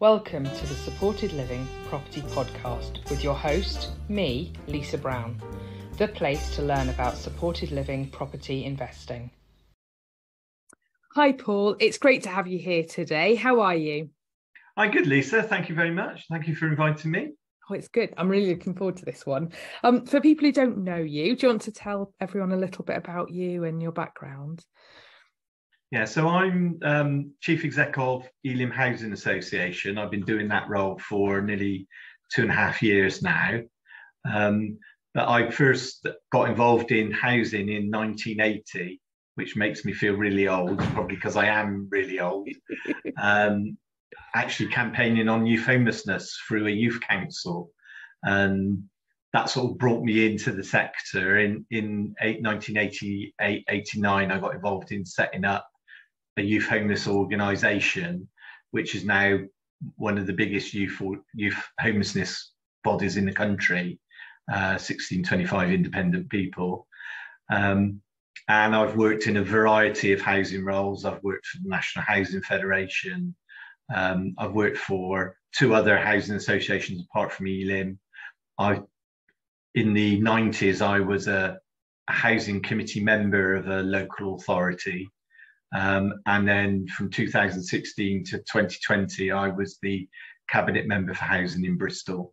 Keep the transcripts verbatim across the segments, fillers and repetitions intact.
Welcome to the Supported Living Property Podcast with your host, me, Lisa Brown, the place to learn about supported living property investing. Hi Paul, it's great to have you here today. How are you? I'm good, Lisa. Thank you very much. Thank you for inviting me. Oh, it's good. I'm really looking forward to this one. Um, for people who don't know you, do you want to tell everyone a little bit about you and your background? Yeah, so I'm um, Chief Exec of Elim Housing Association. I've been doing that role for nearly two and a half years now. Um, but I first got involved in housing in nineteen eighty, which makes me feel really old, probably because I am really old. Um, actually campaigning on youth homelessness through a youth council. And that sort of brought me into the sector. In, in nineteen eighty-eight eighty-nine, I got involved in setting up a youth homeless organisation, which is now one of the biggest youth youth homelessness bodies in the country, uh, sixteen twenty-five independent people. Um, and I've worked in a variety of housing roles. I've worked for the National Housing Federation. Um, I've worked for two other housing associations apart from Elim. I, in the nineties, I was a, a housing committee member of a local authority. Um, and then from two thousand sixteen to twenty twenty, I was the cabinet member for housing in Bristol.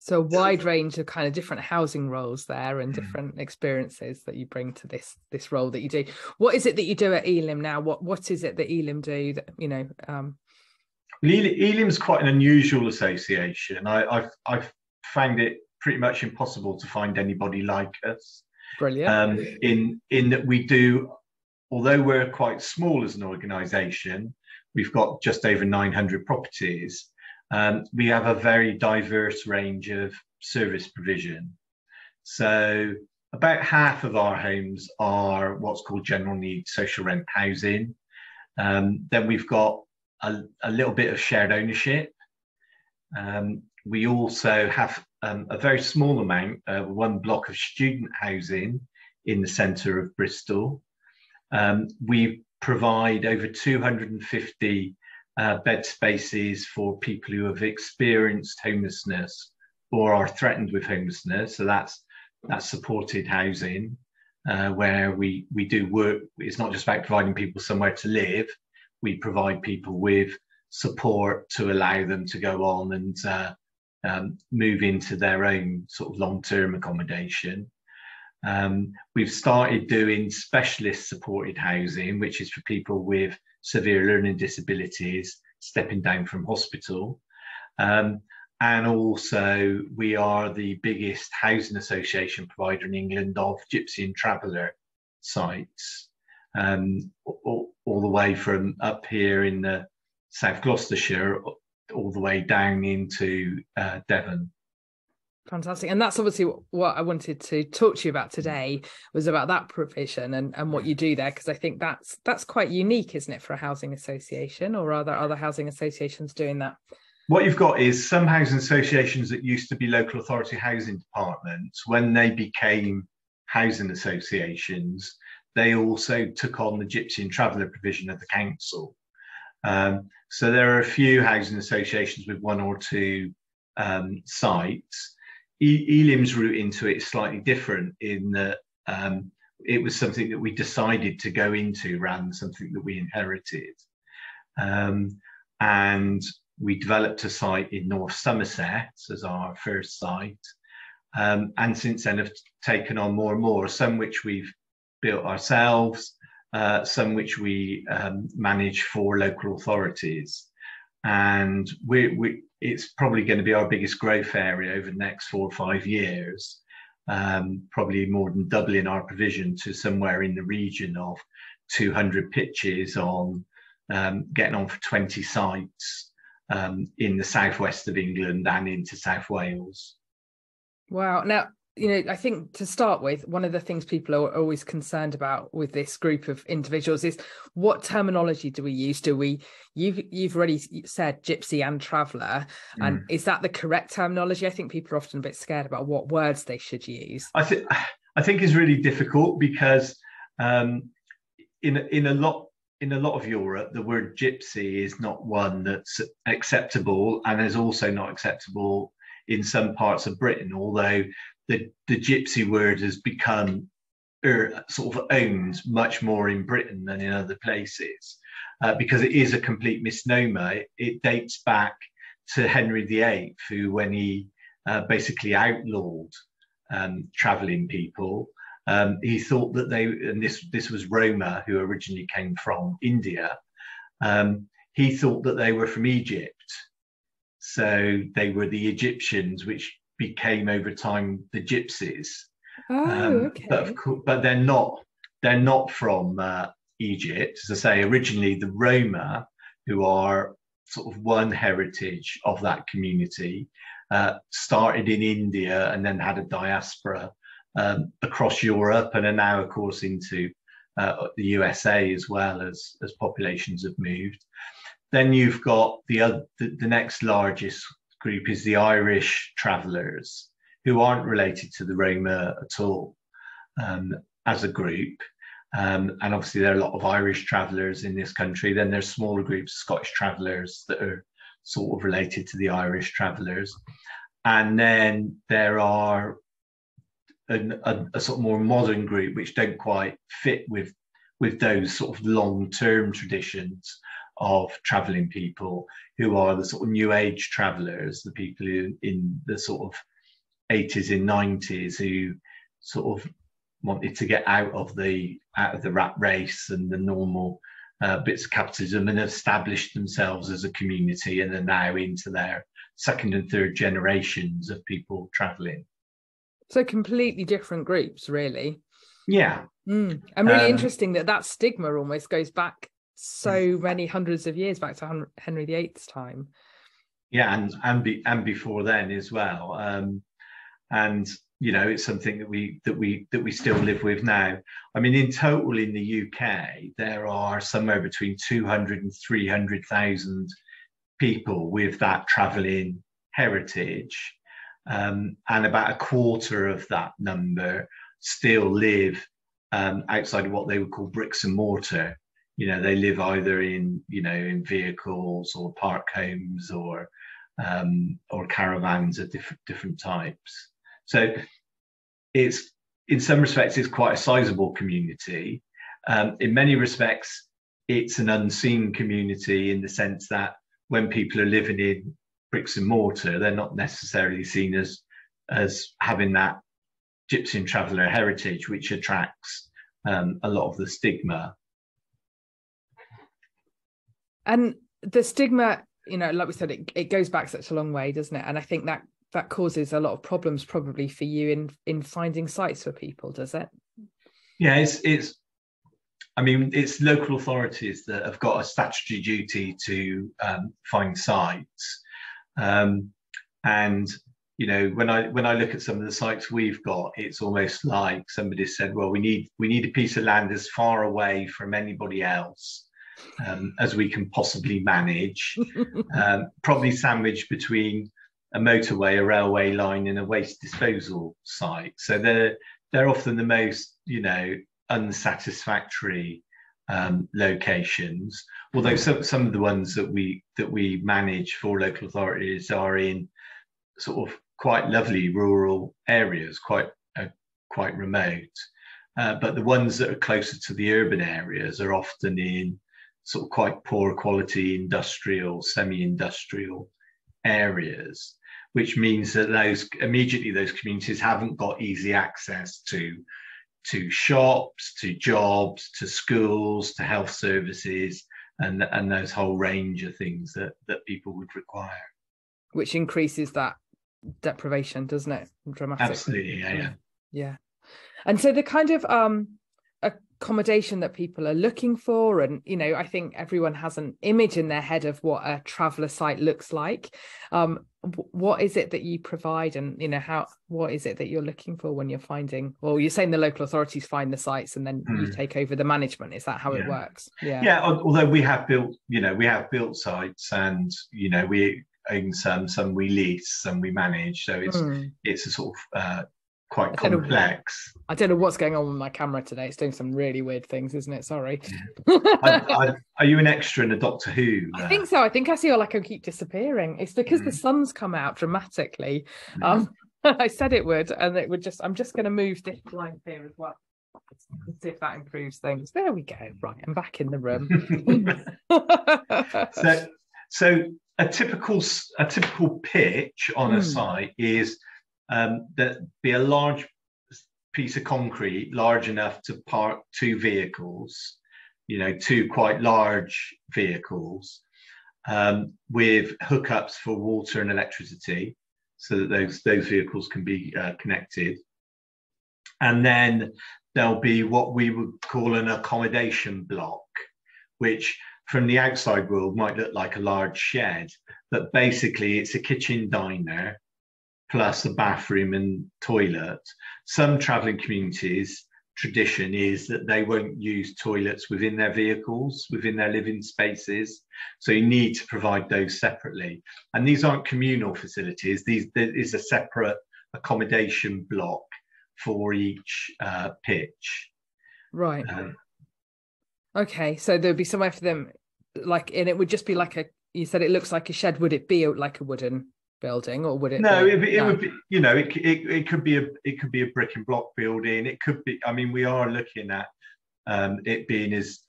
So a wide range of kind of different housing roles there and different experiences that you bring to this this role that you do. What is it that you do at Elim now? What what is it that Elim do that, you know? Um... Elim's quite an unusual association. I, I've, I've found it pretty much impossible to find anybody like us. Brilliant. Um, in, in that we do, although we're quite small as an organisation, we've got just over nine hundred properties. Um, we have a very diverse range of service provision. So about half of our homes are what's called general need social rent housing. Um, then we've got a, a little bit of shared ownership. Um, we also have um, a very small amount, uh, one block of student housing in the centre of Bristol. Um, we provide over two hundred fifty Uh, bed spaces for people who have experienced homelessness or are threatened with homelessness. So that's that's supported housing, uh, where we we do work. It's not just about providing people somewhere to live. We provide people with support to allow them to go on and uh, um, move into their own sort of long-term accommodation. Um, we've started doing specialist supported housing, which is for people with severe learning disabilities, stepping down from hospital. Um, and also we are the biggest housing association provider in England of gypsy and traveller sites, um, all, all the way from up here in the South Gloucestershire, all the way down into uh, Devon. Fantastic. And that's obviously what I wanted to talk to you about today, was about that provision and, and what you do there, because I think that's that's quite unique, isn't it, for a housing association? Or are there other housing associations doing that? What you've got is some housing associations that used to be local authority housing departments, when they became housing associations, they also took on the gypsy and traveller provision of the council. Um, so there are a few housing associations with one or two um, sites. Elim's route into it is slightly different in that um, it was something that we decided to go into rather than something that we inherited. Um, and we developed a site in North Somerset as our first site. Um, and since then have taken on more and more, some which we've built ourselves, uh, some which we um, manage for local authorities. And we, we, it's probably going to be our biggest growth area over the next four or five years, um, probably more than doubling our provision to somewhere in the region of two hundred pitches on um, getting on for twenty sites um, in the southwest of England and into South Wales. Wow. Now, you know, I think to start with, one of the things people are always concerned about with this group of individuals is what terminology do we use? Do we, you've, you've already said gypsy and traveller, and mm. is that the correct terminology? I think people are often a bit scared about what words they should use. I, th- I think it's really difficult because um, in, in a lot, in a lot of Europe, the word gypsy is not one that's acceptable, and is also not acceptable in some parts of Britain, although the, the gypsy word has become er, sort of owned much more in Britain than in other places, uh, because it is a complete misnomer. It, it dates back to Henry the eighth, who, when he uh, basically outlawed um, travelling people, um, he thought that they, and this, this was Roma, who originally came from India, um, he thought that they were from Egypt. So they were the Egyptians, which became over time the gypsies. Oh, um, okay. But, of course, but they're not. They're not from uh, Egypt. As I say, originally the Roma, who are sort of one heritage of that community, uh, started in India and then had a diaspora um, across Europe, and are now, of course, into uh, the U S A as well, as as populations have moved. Then you've got the, other, the the next largest group is the Irish travellers, who aren't related to the Roma at all um, as a group. Um, and obviously there are a lot of Irish travellers in this country. Then there's smaller groups of Scottish travellers that are sort of related to the Irish travellers. And then there are an, a, a sort of more modern group which don't quite fit with, with those sort of long-term traditions of travelling people, who are the sort of new age travellers, the people who in the sort of eighties and nineties who sort of wanted to get out of the out of the rat race and the normal uh, bits of capitalism, and established themselves as a community, and are now into their second and third generations of people travelling. So completely different groups, really. Yeah. Mm. And really um, interesting that that stigma almost goes back so many hundreds of years, back to Henry the eighth's time. Yeah, and and, be, and before then as well. Um, and you know, it's something that we that we that we still live with now. I mean, in total in the U K, there are somewhere between two hundred and three hundred thousand people with that travelling heritage, um, and about a quarter of that number still live um, outside of what they would call bricks and mortar. You know, they live either in, you know, in vehicles or park homes or um, or caravans of different different types. So it's, in some respects, it's quite a sizable community. Um, in many respects, it's an unseen community, in the sense that when people are living in bricks and mortar, they're not necessarily seen as as having that gypsy and traveller heritage, which attracts um, a lot of the stigma. And the stigma, you know, like we said, it, it goes back such a long way, doesn't it? And I think that that causes a lot of problems probably for you in in finding sites for people, does it? Yeah, it's, it's I mean, it's local authorities that have got a statutory duty to um, find sites. Um, and, you know, when I when I look at some of the sites we've got, it's almost like somebody said, well, we need we need a piece of land as far away from anybody else Um, as we can possibly manage, um, probably sandwiched between a motorway, a railway line, and a waste disposal site. So they're they're often the most, you know, unsatisfactory um, locations. Although some some of the ones that we that we manage for local authorities are in sort of quite lovely rural areas, quite uh, quite remote. Uh, but the ones that are closer to the urban areas are often in sort of quite poor quality industrial, semi-industrial areas, which means that those immediately those communities haven't got easy access to to shops, to jobs, to schools, to health services, and and those whole range of things that that people would require, which increases that deprivation, doesn't it? Dramatically. Absolutely, yeah, yeah, yeah. And so the kind of um. accommodation that people are looking for, and you know, I think everyone has an image in their head of what a traveller site looks like. Um, what is it that you provide, and you know, how what is it that you're looking for when you're finding? Well, you're saying the local authorities find the sites, and then mm. you take over the management. Is that how yeah. it works? Yeah. Yeah. Although we have built, you know, we have built sites, and you know, we own some, some we lease, some we manage. So it's mm. it's a sort of uh, quite I complex. Don't know, I don't know what's going on with my camera today. It's doing some really weird things, isn't it? Sorry. Yeah. I, I, are you an extra in a Doctor Who? Uh... I think so. I think I feel like I keep disappearing. It's because mm. the sun's come out dramatically. Mm. Um, I said it would, and it would just, I'm just going to move this line here as well. Let's see if that improves things. There we go. Right, I'm back in the room. so, so a typical a typical pitch on mm. a site is um, that be a large piece of concrete large enough to park two vehicles, you know, two quite large vehicles, um, with hookups for water and electricity, so that those those vehicles can be uh, connected, and then there'll be what we would call an accommodation block, which from the outside world might look like a large shed, but basically it's a kitchen diner plus a bathroom and toilet. Some travelling communities' tradition is that they won't use toilets within their vehicles, within their living spaces. So you need to provide those separately. And these aren't communal facilities. These, there is a separate accommodation block for each uh, pitch. Right. Um, okay, so there'd be somewhere for them, like, and it would just be like a, you said it looks like a shed, would it be like a wooden building, or would it? No, be, it, it no? would be, you know, it, it, it could be a, it could be a brick and block building. It could be, I mean, we are looking at um, it being as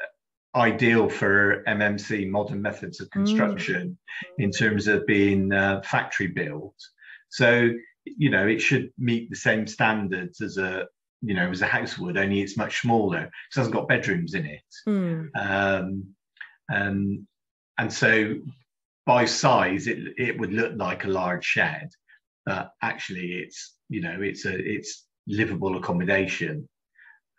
ideal for M M C, modern methods of construction, mm. in terms of being uh, factory built. So, you know, it should meet the same standards as a, you know, as a house would, only it's much smaller. It hasn't got bedrooms in it. Mm. Um, and, and so by size, it, it would look like a large shed, but actually it's, you know, it's a, it's livable accommodation.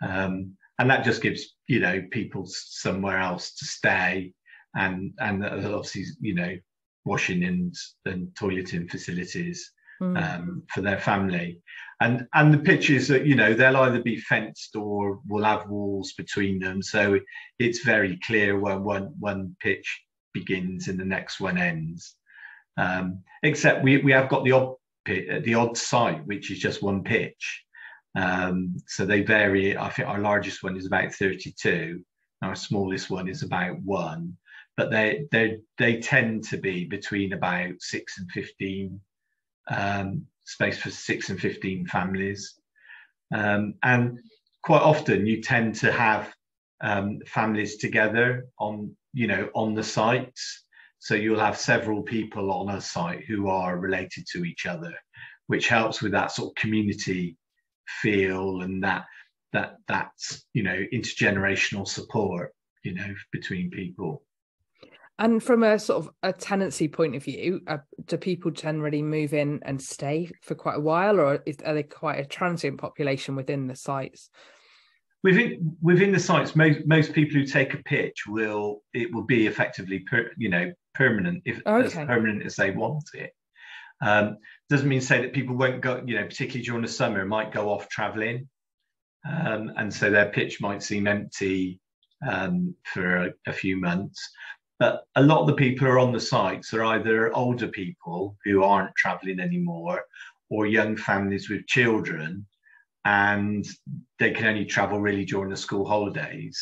Um, and that just gives, you know, people somewhere else to stay, and, and obviously, you know, washing and, and toileting facilities. Mm. Um, for their family, and and the pitches that, you know, they'll either be fenced or will have walls between them, so it's very clear when one one pitch begins and the next one ends. Um, except we we have got the odd pit, the odd site which is just one pitch. Um, so they vary. I think our largest one is about thirty-two. Our smallest one is about one, but they they they tend to be between about six and fifteen. Um, space for six and fifteen families, um, and quite often you tend to have um, families together on, you know, on the sites. So you'll have several people on a site who are related to each other, which helps with that sort of community feel and that that that's you know, intergenerational support, you know, between people. And from a sort of a tenancy point of view, uh, do people generally move in and stay for quite a while, or is, are they quite a transient population within the sites? Within within the sites, most most people who take a pitch will it will be effectively per, you know permanent, if okay. as permanent as they want it. Um, doesn't mean to say that people won't go, you know, particularly during the summer, might go off travelling, um, and so their pitch might seem empty um, for a, a few months. But a lot of the people who are on the sites are either older people who aren't travelling anymore, or young families with children, and they can only travel really during the school holidays,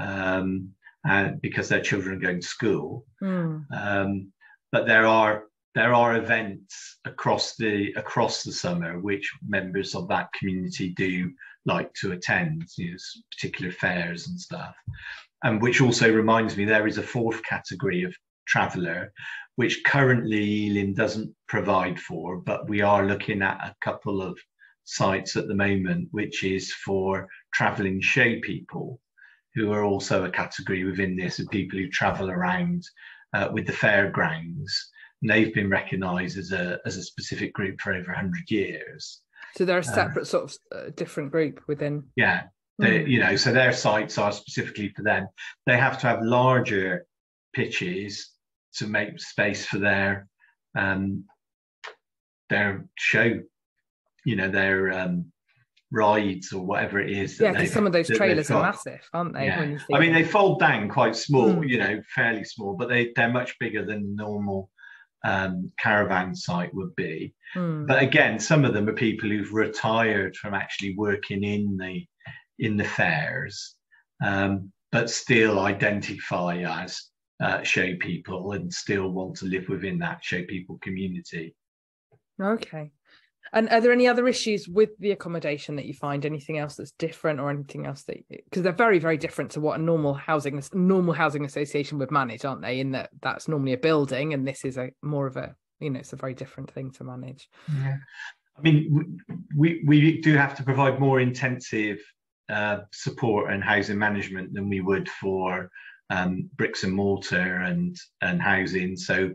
um, and because their children are going to school. Mm. Um, but there are there are events across the across the summer which members of that community do like to attend, you know, particular fairs and stuff. And which also reminds me, there is a fourth category of traveller, which currently Elim doesn't provide for, but we are looking at a couple of sites at the moment, which is for travelling show people, who are also a category within this, of people who travel around uh, with the fairgrounds. And they've been recognised as a, as a specific group for over one hundred years. So they're a separate uh, sort of uh, different group within... Yeah. They, you know, so their sites are specifically for them. They have to have larger pitches to make space for their um, their show, you know, their um, rides or whatever it is. That yeah, because some of those trailers are massive, aren't they? Yeah. When you see I mean, them. They fold down quite small, mm. you know, fairly small, but they, they're much bigger than normal um, caravan site would be. Mm. But again, some of them are people who've retired from actually working in the in the fairs, um, but still identify as uh, show people and still want to live within that show people community. Okay. And are there any other issues with the accommodation that you find? Anything else that's different, or anything else that, because they're very, very different to what a normal housing normal housing association would manage, aren't they? In that that's normally a building, and this is a more of a, you know, it's a very different thing to manage. Yeah, I mean, we we do have to provide more intensive uh, support and housing management than we would for um, bricks and mortar and and housing. So,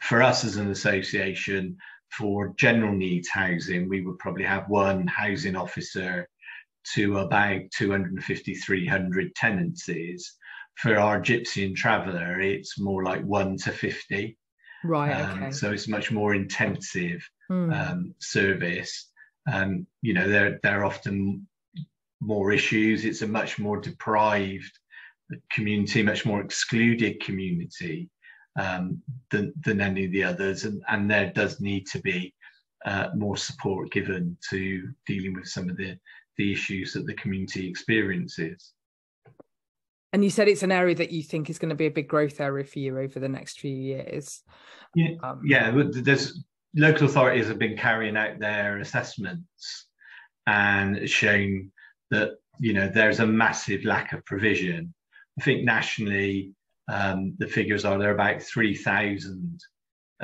for us as an association, for general needs housing, we would probably have one housing officer to about two hundred fifty, three hundred tenancies. For our Egyptian traveller, it's more like one to fifty. Right. Um, okay. So it's much more intensive mm. um, service. Um, you know, there, there are often more issues. It's a much more deprived community, much more excluded community. Um, than, than any of the others, and, and there does need to be uh, more support given to dealing with some of the, the issues that the community experiences. And you said it's an area that you think is going to be a big growth area for you over the next few years. Yeah, um, yeah there's, local authorities have been carrying out their assessments and shown that, you know, there's a massive lack of provision. I think nationally, Um, the figures are there are about three thousand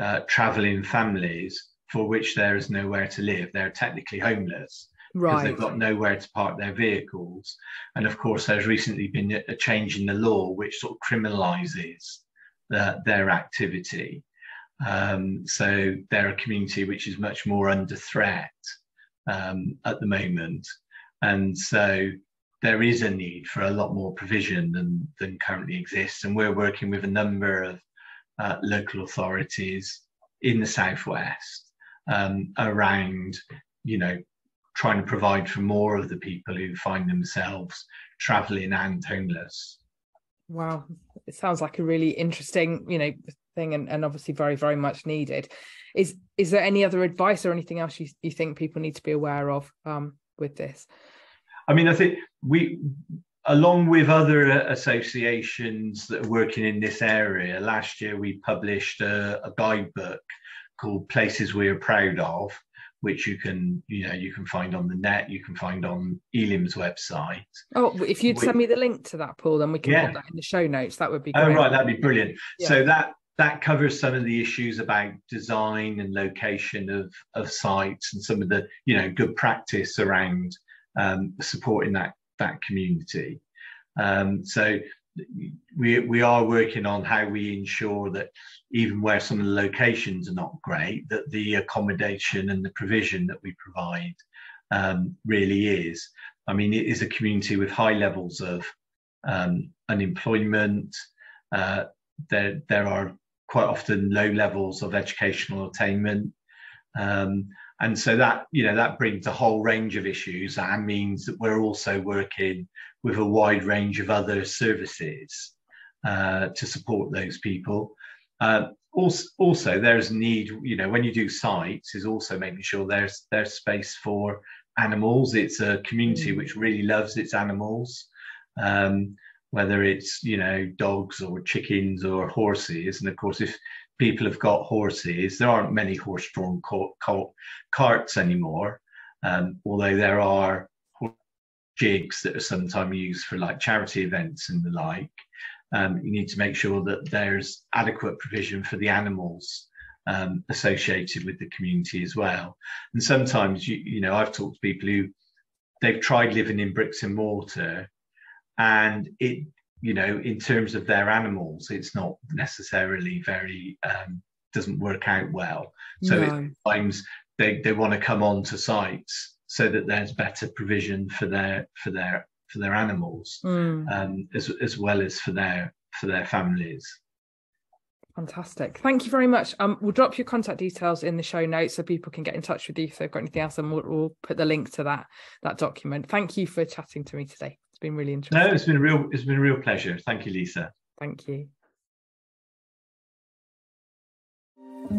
uh, travelling families for which there is nowhere to live. They're technically homeless because right. they've got nowhere to park their vehicles. And of course, there's recently been a change in the law which sort of criminalises uh, their activity. Um, so they're a community which is much more under threat um, at the moment. And so there is a need for a lot more provision than, than currently exists. And we're working with a number of uh, local authorities in the Southwest um, around, you know, trying to provide for more of the people who find themselves travelling and homeless. Wow, it sounds like a really interesting, you know, thing, and, and obviously very, very much needed. Is is there any other advice or anything else you, you think people need to be aware of um, with this? I mean, I think we, along with other associations that are working in this area, last year we published a, a guidebook called Places We Are Proud Of, which you can, you know, you can find on the net, you can find on Elim's website. Oh, if you'd we, send me the link to that, Paul, then we can yeah. put that in the show notes. That would be great. Oh, right, that'd be brilliant. Yeah. So that that covers some of the issues about design and location of, of sites and some of the, you know, good practice around Um, supporting that that community. Um, so we we are working on how we ensure that even where some of the locations are not great, that the accommodation and the provision that we provide um, really is. I mean, it is a community with high levels of um, unemployment. Uh, there there are quite often low levels of educational attainment. Um, And so that, you know, that brings a whole range of issues and means that we're also working with a wide range of other services uh, to support those people. Uh, also, also, there's need, you know, when you do sites, is also making sure there's there's space for animals. It's a community which really loves its animals, um, whether it's, you know, dogs or chickens or horses. And of course, if people have got horses, there aren't many horse-drawn carts anymore, um, although there are jigs that are sometimes used for like charity events and the like. Um, you need to make sure that there's adequate provision for the animals um, associated with the community as well. And sometimes, you, you know, I've talked to people who, they've tried living in bricks and mortar, and it, you know, in terms of their animals, it's not necessarily very, um, doesn't work out well. So no. sometimes they, they want to come on to sites so that there's better provision for their for their for their animals, mm. um, as as well as for their for their families. Fantastic. Thank you very much. Um, we'll drop your contact details in the show notes so people can get in touch with you if they've got anything else, and we'll, we'll put the link to that that document. Thank you for chatting to me today. It's been really interesting. No, it's been a real, it's been a real pleasure. Thank you, Lisa. Thank you.